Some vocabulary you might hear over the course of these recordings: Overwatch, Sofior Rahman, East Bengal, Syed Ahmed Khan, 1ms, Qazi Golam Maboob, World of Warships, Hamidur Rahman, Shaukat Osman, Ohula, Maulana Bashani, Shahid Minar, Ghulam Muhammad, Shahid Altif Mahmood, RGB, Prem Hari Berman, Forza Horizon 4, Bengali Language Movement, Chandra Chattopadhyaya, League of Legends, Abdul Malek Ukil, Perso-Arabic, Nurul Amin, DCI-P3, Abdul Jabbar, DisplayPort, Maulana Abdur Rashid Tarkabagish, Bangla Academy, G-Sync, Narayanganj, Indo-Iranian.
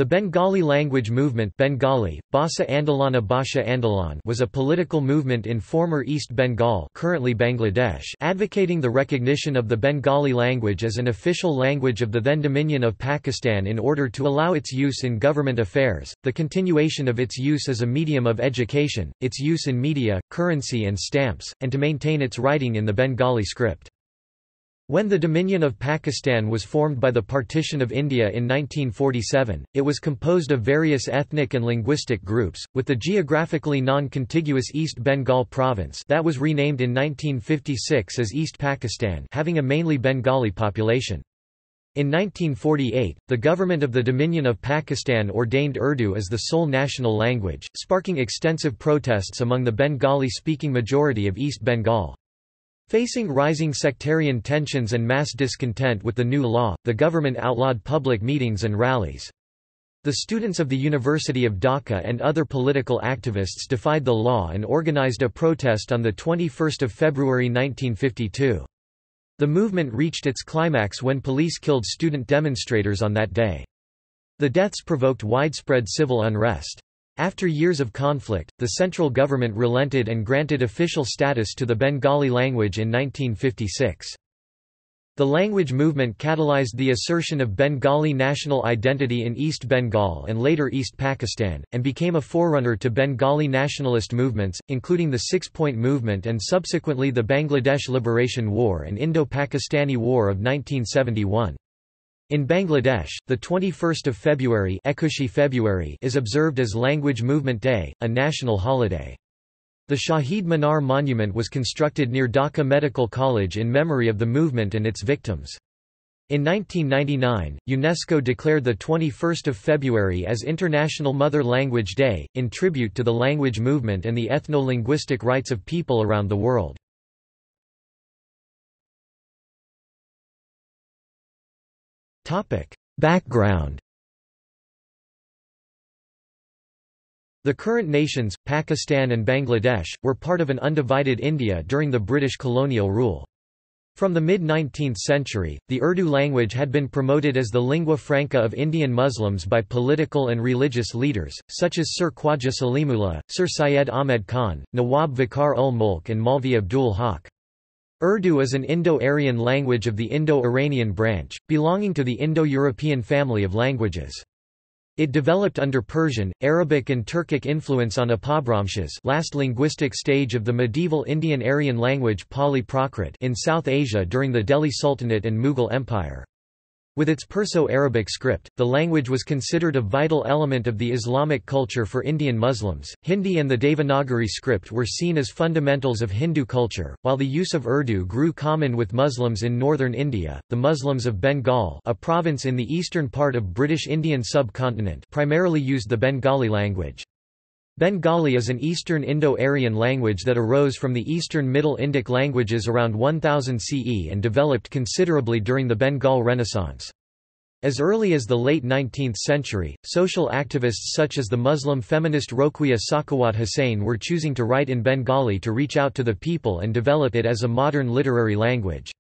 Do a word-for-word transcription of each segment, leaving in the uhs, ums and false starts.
The Bengali language movement Bengali, Bhasha Andolôn Bhasha Andolôn was a political movement in former East Bengal, currently Bangladesh, advocating the recognition of the Bengali language as an official language of the then Dominion of Pakistan in order to allow its use in government affairs, the continuation of its use as a medium of education, its use in media, currency and stamps, and to maintain its writing in the Bengali script. When the Dominion of Pakistan was formed by the partition of India in nineteen forty-seven, it was composed of various ethnic and linguistic groups, with the geographically non-contiguous East Bengal province that was renamed in nineteen fifty-six as East Pakistan having a mainly Bengali population. In nineteen forty-eight, the government of the Dominion of Pakistan ordained Urdu as the sole national language, sparking extensive protests among the Bengali-speaking majority of East Bengal. Facing rising sectarian tensions and mass discontent with the new law, the government outlawed public meetings and rallies. The students of the University of Dhaka and other political activists defied the law and organized a protest on the twenty-first of February nineteen fifty-two. The movement reached its climax when police killed student demonstrators on that day. The deaths provoked widespread civil unrest. After years of conflict, the central government relented and granted official status to the Bengali language in nineteen fifty-six. The language movement catalyzed the assertion of Bengali national identity in East Bengal and later East Pakistan, and became a forerunner to Bengali nationalist movements, including the Six-Point Movement and subsequently the Bangladesh Liberation War and Indo-Pakistani War of nineteen seventy-one. In Bangladesh, the twenty-first of February is observed as Language Movement Day, a national holiday. The Shahid Minar monument was constructed near Dhaka Medical College in memory of the movement and its victims. In nineteen ninety-nine, UNESCO declared the twenty-first of February as International Mother Language Day, in tribute to the language movement and the ethno-linguistic rights of people around the world. Background. The current nations, Pakistan and Bangladesh, were part of an undivided India during the British colonial rule. From the mid-nineteenth century, the Urdu language had been promoted as the lingua franca of Indian Muslims by political and religious leaders, such as Sir Khwaja Salimullah, Sir Syed Ahmed Khan, Nawab Viqar-ul-Mulk and Maulvi Abdul Haq. Urdu is an Indo-Aryan language of the Indo-Iranian branch, belonging to the Indo-European family of languages. It developed under Persian, Arabic and Turkic influence on Apabhramshas, last linguistic stage of the medieval Indian Aryan language Pali Prakrit in South Asia during the Delhi Sultanate and Mughal Empire. With its Perso-Arabic script, the language was considered a vital element of the Islamic culture for Indian Muslims. Hindi and the Devanagari script were seen as fundamentals of Hindu culture, while the use of Urdu grew common with Muslims in northern India. The Muslims of Bengal, a province in the eastern part of British Indian subcontinent, primarily used the Bengali language. Bengali is an Eastern Indo-Aryan language that arose from the Eastern Middle Indic languages around one thousand C E and developed considerably during the Bengal Renaissance. As early as the late nineteenth century, social activists such as the Muslim feminist Rokeya Sakhawat Hussain were choosing to write in Bengali to reach out to the people and develop it as a modern literary language.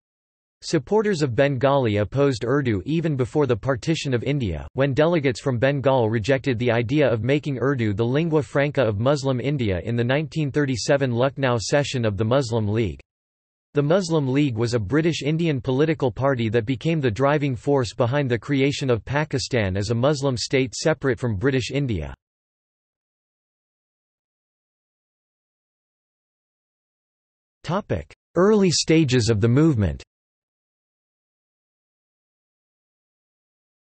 Supporters of Bengali opposed Urdu even before the partition of India, when delegates from Bengal rejected the idea of making Urdu the lingua franca of Muslim India in the nineteen thirty-seven Lucknow session of the Muslim League. The Muslim League was a British Indian political party that became the driving force behind the creation of Pakistan as a Muslim state separate from British India. Early stages of the movement.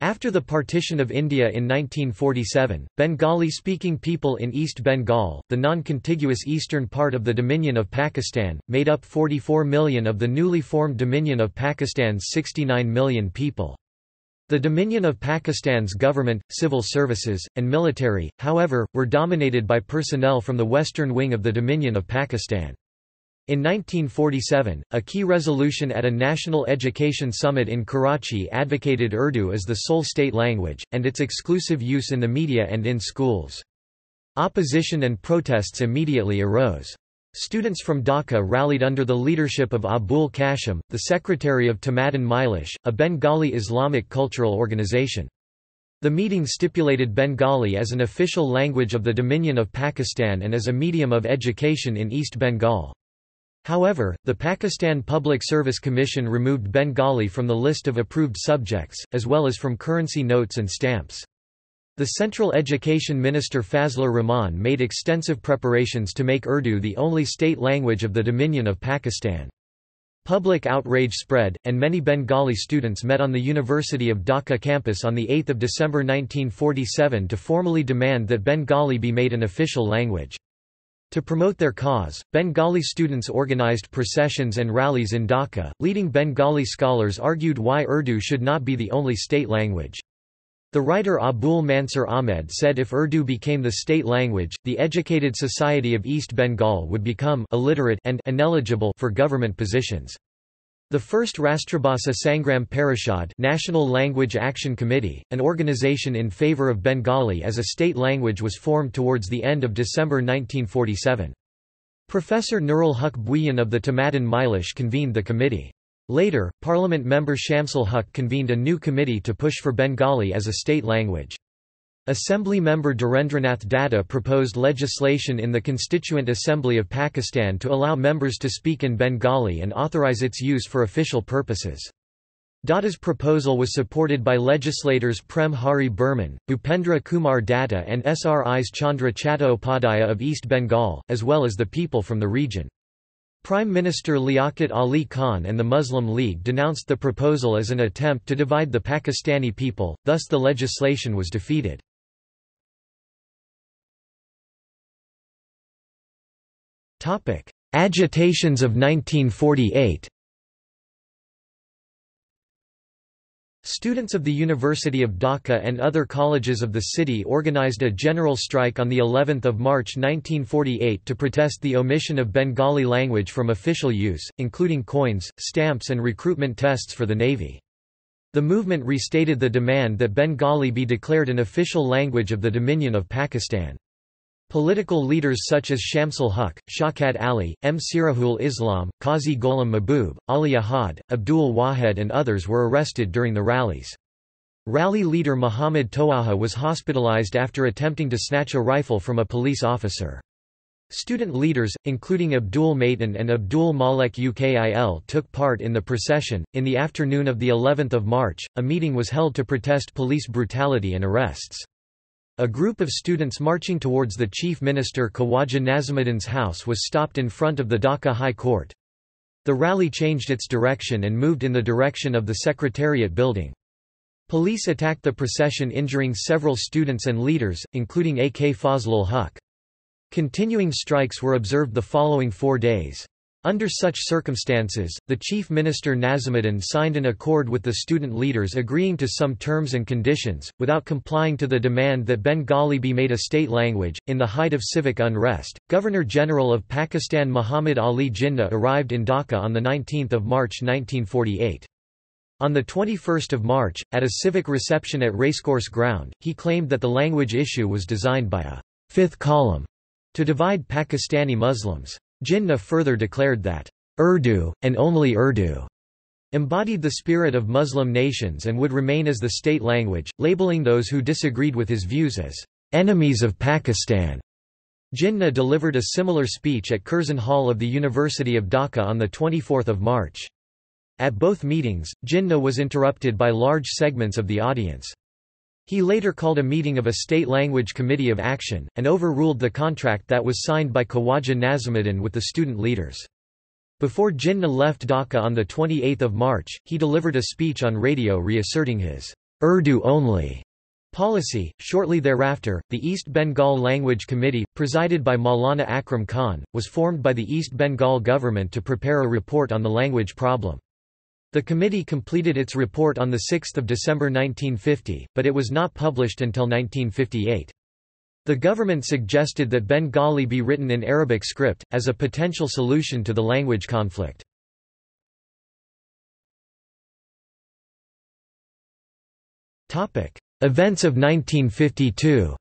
After the partition of India in nineteen forty-seven, Bengali-speaking people in East Bengal, the non-contiguous eastern part of the Dominion of Pakistan, made up forty-four million of the newly formed Dominion of Pakistan's sixty-nine million people. The Dominion of Pakistan's government, civil services, and military, however, were dominated by personnel from the western wing of the Dominion of Pakistan. In nineteen forty-seven, a key resolution at a national education summit in Karachi advocated Urdu as the sole state language, and its exclusive use in the media and in schools. Opposition and protests immediately arose. Students from Dhaka rallied under the leadership of Abul Kashim, the secretary of Tamaddon Milish, a Bengali Islamic cultural organization. The meeting stipulated Bengali as an official language of the Dominion of Pakistan and as a medium of education in East Bengal. However, the Pakistan Public Service Commission removed Bengali from the list of approved subjects, as well as from currency notes and stamps. The Central Education Minister Fazlur Rahman made extensive preparations to make Urdu the only state language of the Dominion of Pakistan. Public outrage spread, and many Bengali students met on the University of Dhaka campus on the eighth of December nineteen forty-seven to formally demand that Bengali be made an official language. To promote their cause, Bengali students organized processions and rallies in Dhaka. Leading Bengali scholars argued why Urdu should not be the only state language. The writer Abul Mansur Ahmed said if Urdu became the state language, the educated society of East Bengal would become illiterate and ineligible for government positions. The first Rashtra Bhasha Sangram Parishad National Language Action Committee, an organization in favor of Bengali as a state language, was formed towards the end of December nineteen forty-seven. Professor Nurul Huq Buyan of the Tamaddon Milish convened the committee. Later, Parliament member Shamsul Huq convened a new committee to push for Bengali as a state language. Assembly member Dhirendranath Datta proposed legislation in the Constituent Assembly of Pakistan to allow members to speak in Bengali and authorize its use for official purposes. Datta's proposal was supported by legislators Prem Hari Berman, Upendra Kumar Datta and S R Is Chandra Chattopadhyaya of East Bengal, as well as the people from the region. Prime Minister Liaquat Ali Khan and the Muslim League denounced the proposal as an attempt to divide the Pakistani people, thus the legislation was defeated. Agitations of nineteen forty-eight. Students of the University of Dhaka and other colleges of the city organized a general strike on the eleventh of March nineteen forty-eight to protest the omission of Bengali language from official use, including coins, stamps and recruitment tests for the Navy. The movement restated the demand that Bengali be declared an official language of the Dominion of Pakistan. Political leaders such as Shamsul Huq, Shaqat Ali, M. Sirahul Islam, Qazi Golam Maboob, Ali Ahad, Abdul Wahed and others were arrested during the rallies. Rally leader Muhammad Toaha was hospitalized after attempting to snatch a rifle from a police officer. Student leaders, including Abdul Maitan and Abdul Malek Ukil, took part in the procession. In the afternoon of the eleventh of March, a meeting was held to protest police brutality and arrests. A group of students marching towards the Chief Minister Khawaja Nazimuddin's house was stopped in front of the Dhaka High Court. The rally changed its direction and moved in the direction of the Secretariat building. Police attacked the procession, injuring several students and leaders, including A K Fazlul Huq. Continuing strikes were observed the following four days. Under such circumstances, the Chief Minister Nazimuddin signed an accord with the student leaders agreeing to some terms and conditions, without complying to the demand that Bengali be made a state language. In the height of civic unrest, Governor General of Pakistan Muhammad Ali Jinnah arrived in Dhaka on the nineteenth of March nineteen forty-eight. On the twenty-first of March, at a civic reception at Racecourse Ground, he claimed that the language issue was designed by a fifth column to divide Pakistani Muslims. Jinnah further declared that, "Urdu, and only Urdu," embodied the spirit of Muslim nations and would remain as the state language, labeling those who disagreed with his views as, "enemies of Pakistan." Jinnah delivered a similar speech at Curzon Hall of the University of Dhaka on the twenty-fourth of March. At both meetings, Jinnah was interrupted by large segments of the audience. He later called a meeting of a state language committee of action, and overruled the contract that was signed by Khawaja Nazimuddin with the student leaders. Before Jinnah left Dhaka on the twenty-eighth of March, he delivered a speech on radio reasserting his Urdu only policy. Shortly thereafter, the East Bengal Language Committee, presided by Maulana Akram Khan, was formed by the East Bengal government to prepare a report on the language problem. The committee completed its report on the sixth of December nineteen fifty, but it was not published until nineteen fifty-eight. The government suggested that Bengali be written in Arabic script, as a potential solution to the language conflict. Events of nineteen fifty-two.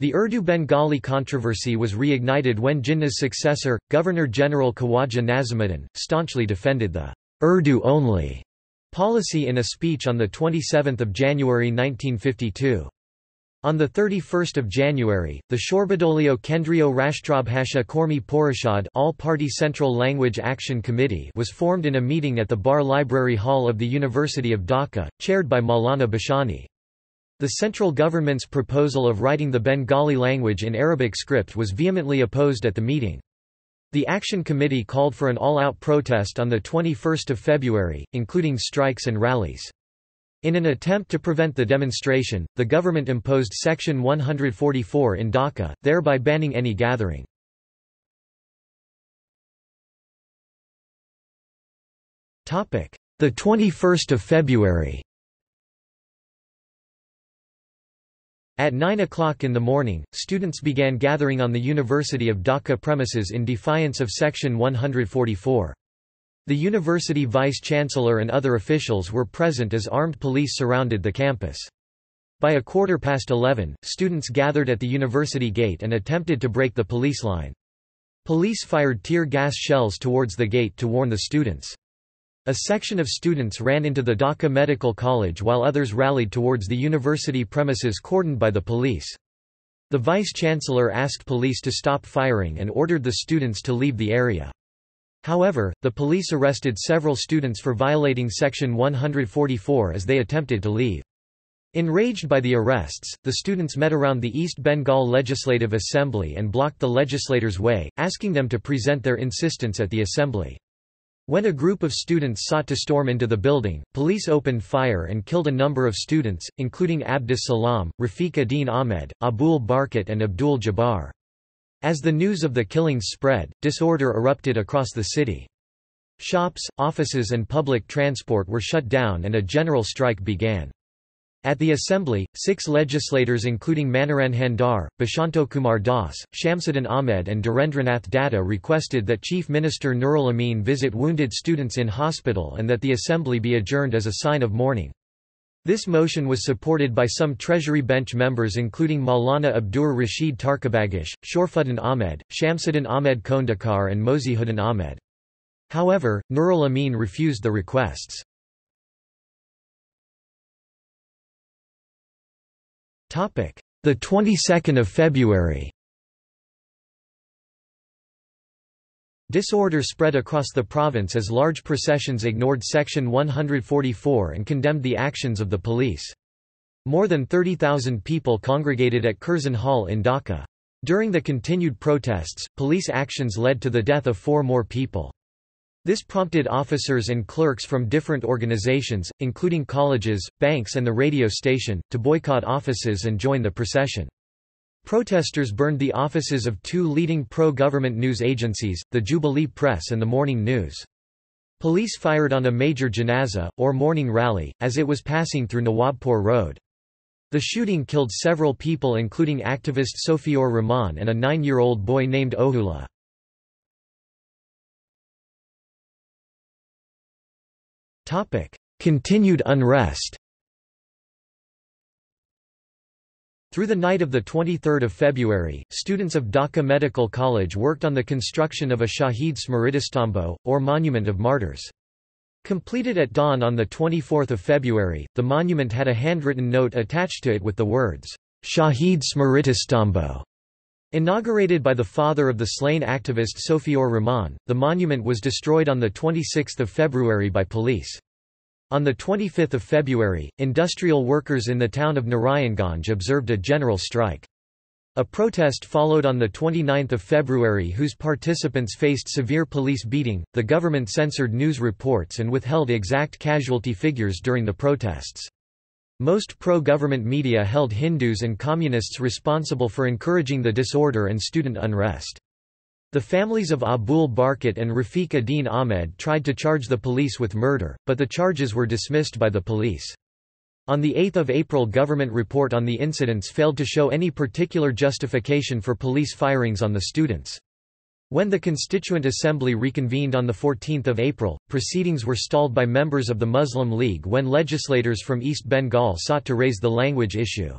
The Urdu-Bengali controversy was reignited when Jinnah's successor, Governor General Khawaja Nazimuddin, staunchly defended the Urdu-only policy in a speech on the twenty-seventh of January nineteen fifty-two. On the thirty-first of January, the Shorbadolio Kendrio Rashtrabhasha Kormi Porishad All-Party Central Language Action Committee was formed in a meeting at the Bar Library Hall of the University of Dhaka, chaired by Maulana Bashani. The central government's proposal of writing the Bengali language in Arabic script was vehemently opposed at the meeting. The Action Committee called for an all-out protest on the twenty-first of February, including strikes and rallies. In an attempt to prevent the demonstration, the government imposed Section one forty-four in Dhaka, thereby banning any gathering. Topic: The twenty-first of February. At nine o'clock in the morning, students began gathering on the University of Dhaka premises in defiance of Section one forty-four. The university vice-chancellor and other officials were present as armed police surrounded the campus. By a quarter past eleven, students gathered at the university gate and attempted to break the police line. Police fired tear gas shells towards the gate to warn the students. A section of students ran into the Dhaka Medical College while others rallied towards the university premises cordoned by the police. The vice-chancellor asked police to stop firing and ordered the students to leave the area. However, the police arrested several students for violating Section one forty-four as they attempted to leave. Enraged by the arrests, the students met around the East Bengal Legislative Assembly and blocked the legislators' way, asking them to present their insistence at the assembly. When a group of students sought to storm into the building, police opened fire and killed a number of students, including Abdus Salam, Rafiq Uddin Ahmed, Abul Barkat and Abdul Jabbar. As the news of the killings spread, disorder erupted across the city. Shops, offices and public transport were shut down and a general strike began. At the assembly, six legislators including Manoranjan Dar, Bashanto Kumar Das, Shamsuddin Ahmed and Dhirendranath Datta requested that Chief Minister Nurul Amin visit wounded students in hospital and that the assembly be adjourned as a sign of mourning. This motion was supported by some Treasury bench members including Maulana Abdur Rashid Tarkabagish, Shorfuddin Ahmed, Shamsuddin Ahmed Kondakar and Mozihuddin Ahmed. However, Nurul Amin refused the requests. Topic: The twenty-second of February. Disorder spread across the province as large processions ignored Section one forty-four and condemned the actions of the police. More than thirty thousand people congregated at Curzon Hall in Dhaka. During the continued protests, police actions led to the death of four more people. This prompted officers and clerks from different organizations, including colleges, banks and the radio station, to boycott offices and join the procession. Protesters burned the offices of two leading pro-government news agencies, the Jubilee Press and the Morning News. Police fired on a major janaza, or morning rally, as it was passing through Nawabpur Road. The shooting killed several people including activist Sofior Rahman and a nine-year-old boy named Ohula. Continued unrest. Through the night of the twenty-third of February, students of Dhaka Medical College worked on the construction of a Shahid Smritistambho, or Monument of Martyrs. Completed at dawn on the twenty-fourth of February, the monument had a handwritten note attached to it with the words, "Shahid Smritistambho." Inaugurated by the father of the slain activist Sofior Rahman, the monument was destroyed on the twenty-sixth of February by police. On the twenty-fifth of February, industrial workers in the town of Narayanganj observed a general strike. A protest followed on the twenty-ninth of February whose participants faced severe police beating. The government censored news reports and withheld exact casualty figures during the protests. Most pro-government media held Hindus and communists responsible for encouraging the disorder and student unrest. The families of Abul Barkat and Rafiq Uddin Ahmed tried to charge the police with murder, but the charges were dismissed by the police. On the eighth of April, government report on the incidents failed to show any particular justification for police firings on the students. When the Constituent Assembly reconvened on the fourteenth of April, proceedings were stalled by members of the Muslim League when legislators from East Bengal sought to raise the language issue.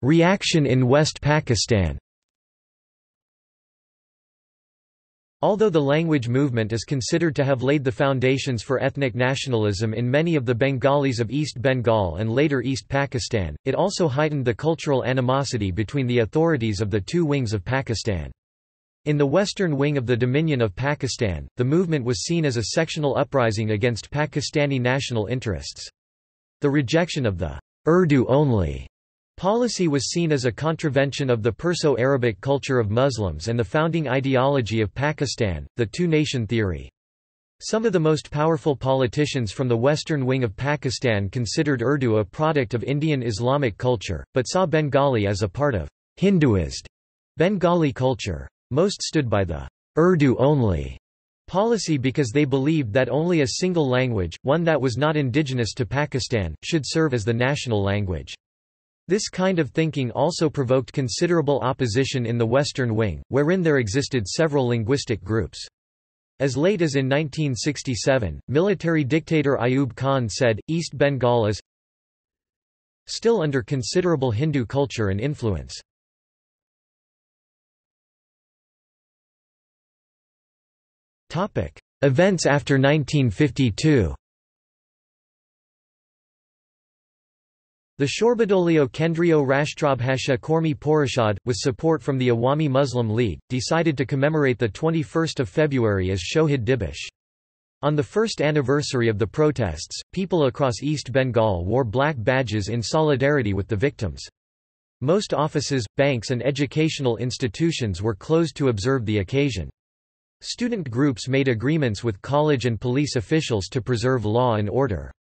Reaction in West Pakistan. Although the language movement is considered to have laid the foundations for ethnic nationalism in many of the Bengalis of East Bengal and later East Pakistan, it also heightened the cultural animosity between the authorities of the two wings of Pakistan. In the western wing of the Dominion of Pakistan, the movement was seen as a sectional uprising against Pakistani national interests. The rejection of the Urdu-only policy was seen as a contravention of the Perso-Arabic culture of Muslims and the founding ideology of Pakistan, the two-nation theory. Some of the most powerful politicians from the western wing of Pakistan considered Urdu a product of Indian Islamic culture, but saw Bengali as a part of Hinduist Bengali culture. Most stood by the Urdu-only policy because they believed that only a single language, one that was not indigenous to Pakistan, should serve as the national language. This kind of thinking also provoked considerable opposition in the Western Wing, wherein there existed several linguistic groups. As late as in nineteen sixty-seven, military dictator Ayub Khan said, East Bengal is still under considerable Hindu culture and influence. Events after nineteen fifty-two. The Shorbadolio Kendrio Rashtrabhasha Kormi Porishad, with support from the Awami Muslim League, decided to commemorate the twenty-first of February as Shohid Dibash. On the first anniversary of the protests, people across East Bengal wore black badges in solidarity with the victims. Most offices, banks and educational institutions were closed to observe the occasion. Student groups made agreements with college and police officials to preserve law and order.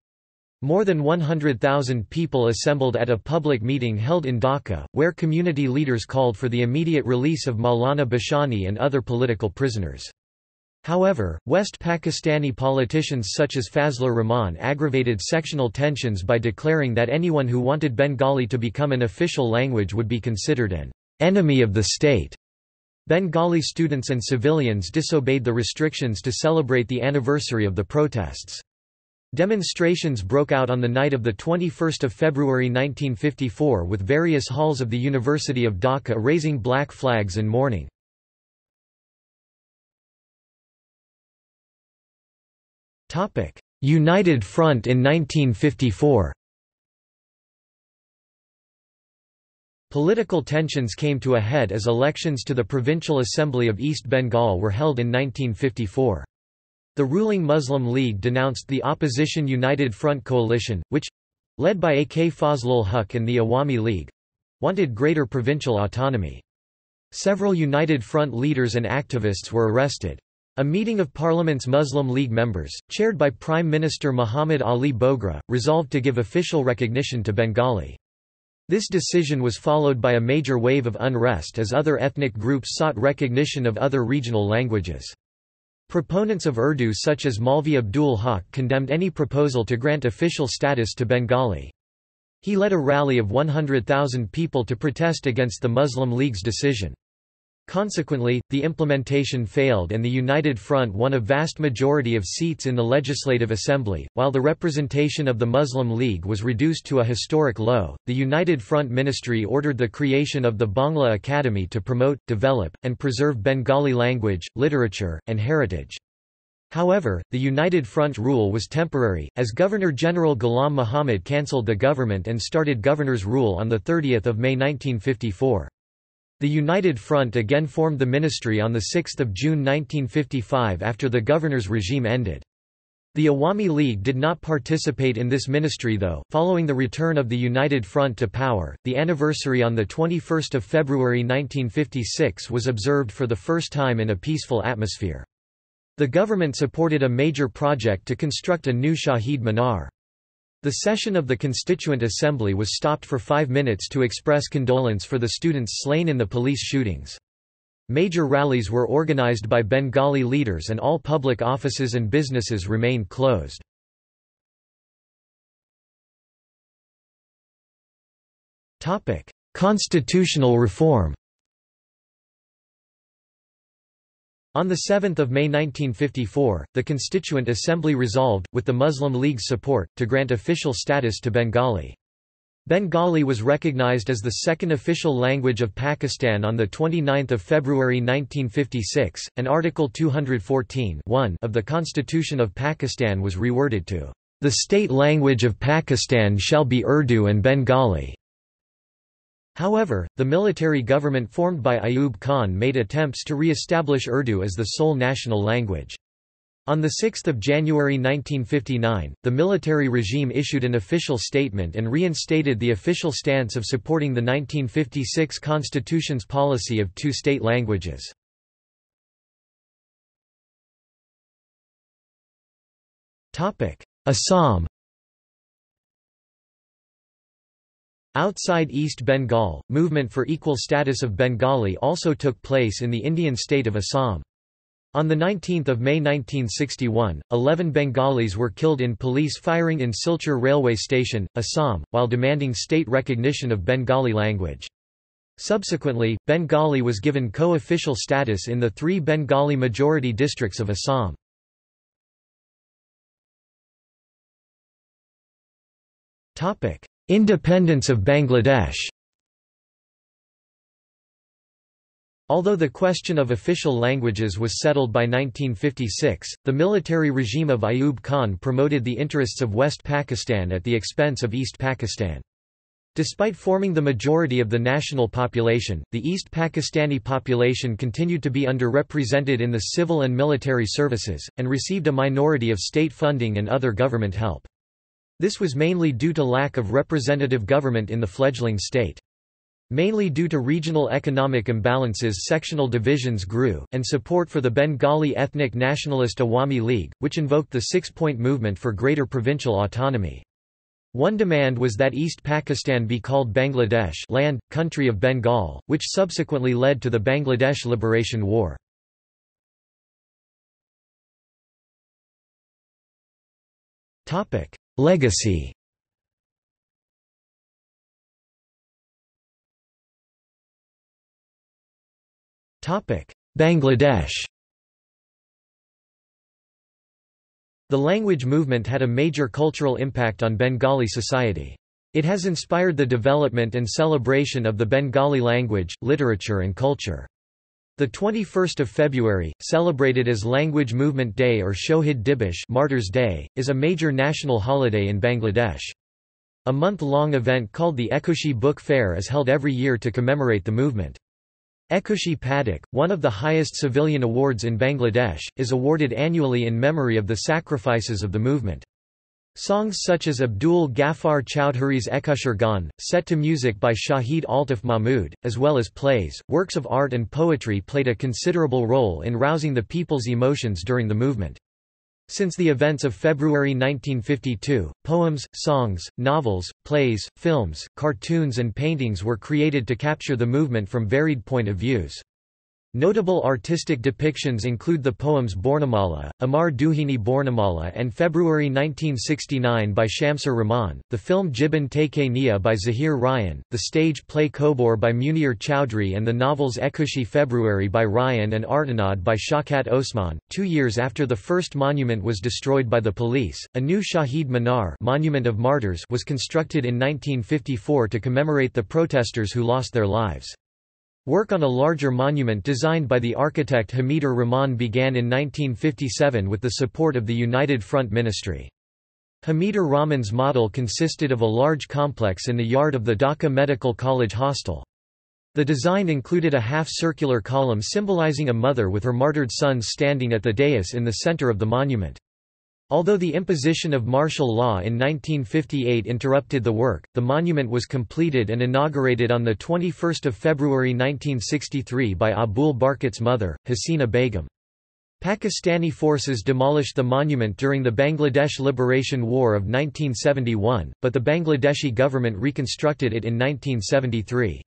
More than one hundred thousand people assembled at a public meeting held in Dhaka, where community leaders called for the immediate release of Maulana Bashani and other political prisoners. However, West Pakistani politicians such as Fazlur Rahman aggravated sectional tensions by declaring that anyone who wanted Bengali to become an official language would be considered an enemy of the state. Bengali students and civilians disobeyed the restrictions to celebrate the anniversary of the protests. Demonstrations broke out on the night of the twenty-first of February nineteen fifty-four, with various halls of the University of Dhaka raising black flags in mourning. Topic: United Front in nineteen fifty-four. Political tensions came to a head as elections to the Provincial Assembly of East Bengal were held in nineteen fifty-four. The ruling Muslim League denounced the opposition United Front coalition, which, led by A K Fazlul Huq and the Awami League, wanted greater provincial autonomy. Several United Front leaders and activists were arrested. A meeting of Parliament's Muslim League members, chaired by Prime Minister Muhammad Ali Bogra, resolved to give official recognition to Bengali. This decision was followed by a major wave of unrest as other ethnic groups sought recognition of other regional languages. Proponents of Urdu such as Maulvi Abdul Haq condemned any proposal to grant official status to Bengali. He led a rally of one hundred thousand people to protest against the Muslim League's decision. Consequently, the implementation failed and the United Front won a vast majority of seats in the Legislative Assembly. While the representation of the Muslim League was reduced to a historic low, the United Front Ministry ordered the creation of the Bangla Academy to promote, develop, and preserve Bengali language, literature, and heritage. However, the United Front rule was temporary, as Governor-General Ghulam Muhammad cancelled the government and started governor's rule on the thirtieth of May nineteen fifty-four. The United Front again formed the ministry on the sixth of June nineteen fifty-five after the governor's regime ended. The Awami League did not participate in this ministry though. Following the return of the United Front to power, the anniversary on the twenty-first of February nineteen fifty-six was observed for the first time in a peaceful atmosphere. The government supported a major project to construct a new Shahid Minar. The session of the Constituent Assembly was stopped for five minutes to express condolence for the students slain in the police shootings. Major rallies were organized by Bengali leaders and all public offices and businesses remained closed. Constitutional reform. On the seventh of May nineteen fifty-four, the Constituent Assembly resolved, with the Muslim League's support, to grant official status to Bengali. Bengali was recognized as the second official language of Pakistan on the twenty-ninth of February nineteen fifty-six, and Article two hundred fourteen(1) of the Constitution of Pakistan was reworded to, "The state language of Pakistan shall be Urdu and Bengali." However, the military government formed by Ayub Khan made attempts to re-establish Urdu as the sole national language. On the sixth of January nineteen fifty-nine, the military regime issued an official statement and reinstated the official stance of supporting the nineteen fifty-six Constitution's policy of two state languages. Assam. Outside East Bengal, movement for equal status of Bengali also took place in the Indian state of Assam. On the nineteenth of May nineteen sixty-one, eleven Bengalis were killed in police firing in Silchar railway station, Assam, while demanding state recognition of Bengali language. Subsequently, Bengali was given co-official status in the three Bengali majority districts of Assam. Independence of Bangladesh. Although the question of official languages was settled by nineteen fifty-six, the military regime of Ayub Khan promoted the interests of West Pakistan at the expense of East Pakistan. Despite forming the majority of the national population, the East Pakistani population continued to be underrepresented in the civil and military services, and received a minority of state funding and other government help. This was mainly due to lack of representative government in the fledgling state. Mainly due to regional economic imbalances, sectional divisions grew, and support for the Bengali ethnic nationalist Awami League, which invoked the six-point movement for greater provincial autonomy. One demand was that East Pakistan be called Bangladesh, land, country of Bengal, which subsequently led to the Bangladesh Liberation War. Legacy. Bangladesh. The language movement had a major cultural impact on Bengali society. It has inspired the development and celebration of the Bengali language, literature and culture. The twenty-first of February, celebrated as Language Movement Day or Shohid Dibosh (Martyrs' Day), is a major national holiday in Bangladesh. A month-long event called the Ekushi Book Fair is held every year to commemorate the movement. Ekushi Padak, one of the highest civilian awards in Bangladesh, is awarded annually in memory of the sacrifices of the movement. Songs such as Abdul Ghaffar Chowdhury's Ekushar Gaan, set to music by Shahid Altif Mahmood, as well as plays, works of art and poetry played a considerable role in rousing the people's emotions during the movement. Since the events of February nineteen fifty-two, poems, songs, novels, plays, films, cartoons and paintings were created to capture the movement from varied point of views. Notable artistic depictions include the poems Bornamala, Amar Duhini Bornamala and February nineteen sixty-nine by Shamsul Rahman, the film Jibban Take Nia by Zahir Ryan, the stage play Kobor by Munir Chowdhury and the novels Ekushi February by Ryan and Artanad by Shaukat Osman. Two years after the first monument was destroyed by the police, a new Shahid Minar Monument of Martyrs was constructed in nineteen fifty-four to commemorate the protesters who lost their lives. Work on a larger monument designed by the architect Hamidur Rahman began in nineteen fifty-seven with the support of the United Front Ministry. Hamidur Rahman's model consisted of a large complex in the yard of the Dhaka Medical College hostel. The design included a half-circular column symbolizing a mother with her martyred sons standing at the dais in the center of the monument. Although the imposition of martial law in nineteen fifty-eight interrupted the work, the monument was completed and inaugurated on the twenty-first of February nineteen sixty-three by Abul Barkat's mother, Hasina Begum. Pakistani forces demolished the monument during the Bangladesh Liberation War of nineteen seventy-one, but the Bangladeshi government reconstructed it in nineteen seventy-three.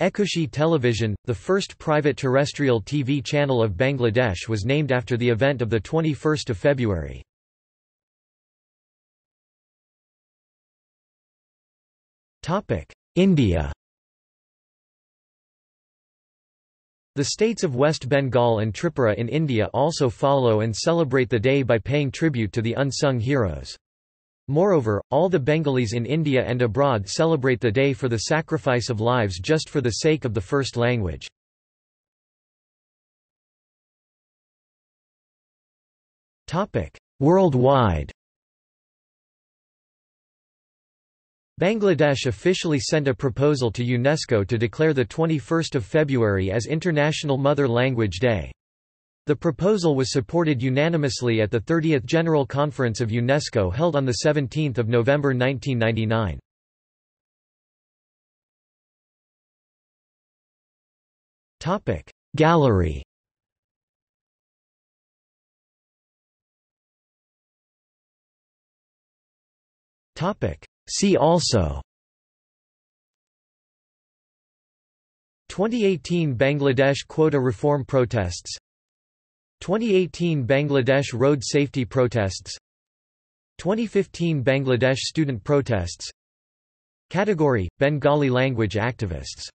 Ekushi Television, the first private terrestrial T V channel of Bangladesh, was named after the event of the twenty-first of February. India. The states of West Bengal and Tripura in India also follow and celebrate the day by paying tribute to the unsung heroes. Moreover, all the Bengalis in India and abroad celebrate the day for the sacrifice of lives just for the sake of the first language. Worldwide. Bangladesh officially sent a proposal to UNESCO to declare the twenty-first of February as International Mother Language Day. The proposal was supported unanimously at the thirtieth General Conference of UNESCO held on the seventeenth of November nineteen ninety-nine. Topic: Gallery. Topic: See also. twenty eighteen Bangladesh quota reform protests. twenty eighteen Bangladesh road safety protests. twenty fifteen Bangladesh student protests. Category: Bengali language activists.